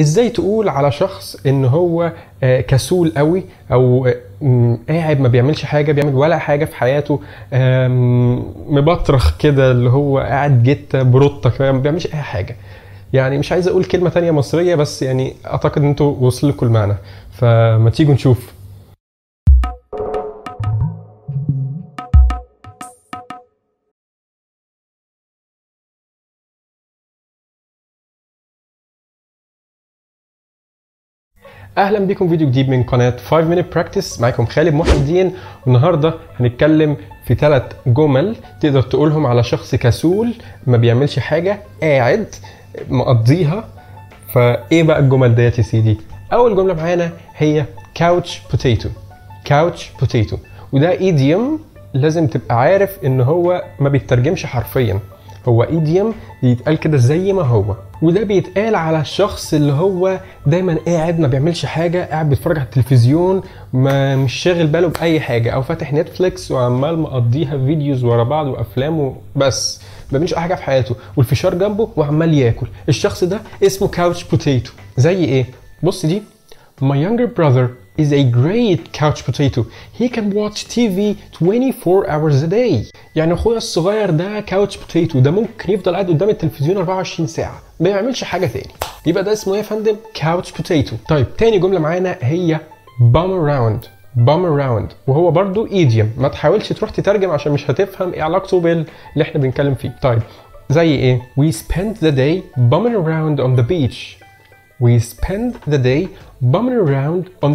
ازاي تقول على شخص ان هو كسول قوي او قاعد ما بيعملش حاجه، بيعمل ولا حاجه في حياته، مبطرخ كده اللي هو قاعد جته بروتك ما بيعملش اي حاجه. يعني مش عايز اقول كلمه تانية مصريه، بس يعني اعتقد ان انتوا وصل لكم المعنى، فما تيجوا نشوف. اهلا بكم فيديو جديد من قناه 5 Minute Practice، معاكم خالد محي الدين. والنهارده هنتكلم في 3 جمل تقدر تقولهم على شخص كسول ما بيعملش حاجه، قاعد مقضيها. فايه بقى الجمل ديت يا سيدي؟ اول جمله معانا هي couch potato، وده ايديوم لازم تبقى عارف ان هو ما بيترجمش حرفيا، هو ايديوم بيتقال كده زي ما هو، وده بيتقال على الشخص اللي هو دايما قاعد ما بيعملش حاجه، قاعد بيتفرج على التلفزيون، مش شاغل باله باي حاجه، او فاتح نتفليكس وعمال مقضيها فيديوز ورا بعض وافلام وبس، ما بيعملش اي حاجه في حياته، والفشار جنبه وعمال ياكل. الشخص ده اسمه كاوتش بوتيتو. زي ايه؟ بص دي: My younger brother is a great couch potato. He can watch TV 24 hours a day. يعني اخويا الصغير ده كاوتش بوتيتو، ده ممكن يفضل قاعد قدام التلفزيون 24 ساعة، ما يعملش حاجة تاني. يبقى ده اسمه ايه يا فندم؟ كاوتش بوتيتو. طيب تاني جملة معانا هي bum around، وهو برضو ايديوم، ما تحاولش تروح تترجم عشان مش هتفهم ايه علاقته باللي احنا بنتكلم فيه. طيب زي ايه؟ We spent the day bumming around on the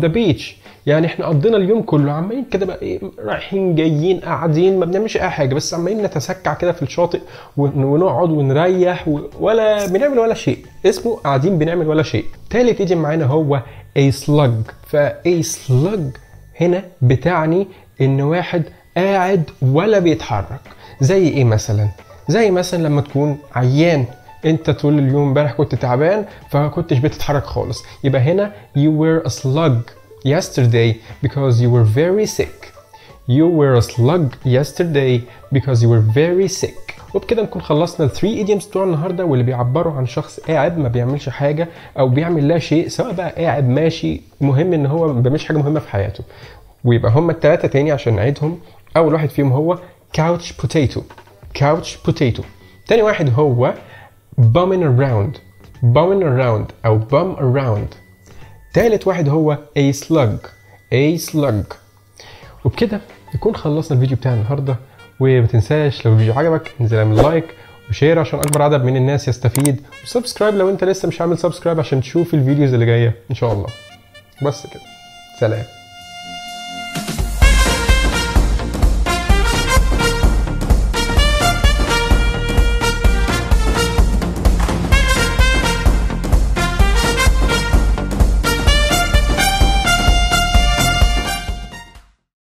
beach. يعني احنا قضينا اليوم كله عمالين كده بقى ايه، رايحين جايين قاعدين ما بنعملش اي حاجه، بس عمالين نتسكع كده في الشاطئ ونقعد ونريح ولا بنعمل ولا شيء. اسمه قاعدين بنعمل ولا شيء. تالت ايدي معانا هو a slug. فا slug هنا بتعني ان واحد قاعد ولا بيتحرك. زي ايه مثلا؟ زي مثلا لما تكون عيان، انت طول اليوم امبارح كنت تعبان فما كنتش بتتحرك خالص، يبقى هنا you were a slug yesterday because you were very sick. وبكده نكون خلصنا 3 idioms بتوع النهارده، واللي بيعبروا عن شخص قاعد ما بيعملش حاجه او بيعمل لا شيء، سواء بقى قاعد ماشي، مهم ان هو ما بيعملش حاجه مهمه في حياته. ويبقى هما ال3 تاني عشان نعيدهم. اول واحد فيهم هو couch potato. تاني واحد هو bumming around أو bum around. تالت واحد هو a slug. وبكده نكون خلصنا الفيديو بتاع النهارده، وما تنساش لو الفيديو عجبك انزل اعمل لايك وشير عشان اكبر عدد من الناس يستفيد، وسبسكرايب لو انت لسه مش عامل سبسكرايب عشان تشوف الفيديوز اللي جايه ان شاء الله. بس كده، سلام.